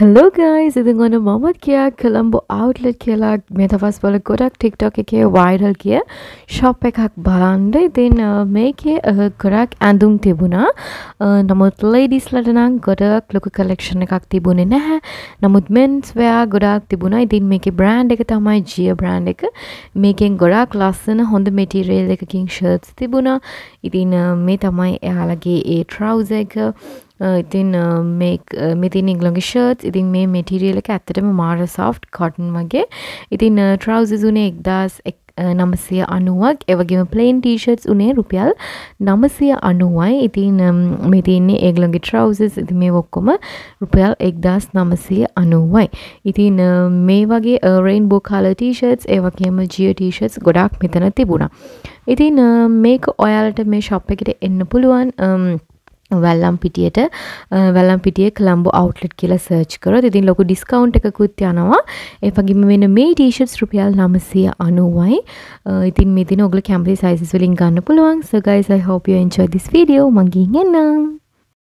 Hello guys, this is Colombo Outlet kela metafast bala kodak TikTok ekhe viral kiya shop ekak balanda then make kodak andum tibuna namuth ladies lata nan kodak loku collection ekak tibune naha namuth men's wear kodak tibuna ithin meke brand එක තමයි Gia brand එක meken kodak lassana honda material එකකින් shirts tibuna ithin me තමයි එයාලගේ ඒ trouser එක ඉතින් මේ මෙතින් ඉංග්‍රීසි shirts ඉතින් මේ material එක ඇත්තටම මාර soft cotton වගේ. ඉතින් trousers උනේ 1990ක්. ඒ වගේම plain t-shirts උනේ රුපියල් 990යි. ඉතින් මේ තියෙන්නේ ඒගොල්ලන්ගේ trousers ඉතින් මේ ඔක්කොම රුපියල් 1990යි. ඉතින් මේ වගේ rainbow color t-shirts ඒ වගේම Gia t-shirts ගොඩක් මෙතන තිබුණා. ඉතින් මේක ඔයාලට මේ shop එකට එන්න පුළුවන්. වැල්ලම්පිටියේ කොළඹ outlet කියලා search කරොත් ඉතින් ලොකු discount එකකුත් යනවා. ඒ වගේම වෙන මේ t-shirts රුපියල් 990යි. ඉතින් මේ දින ඔයගොල්ලෝ කැම්පරි sizes වලින් ගන්න පුළුවන්. So guys, I hope you enjoyed this video. මං ගිහින් එන්නම්.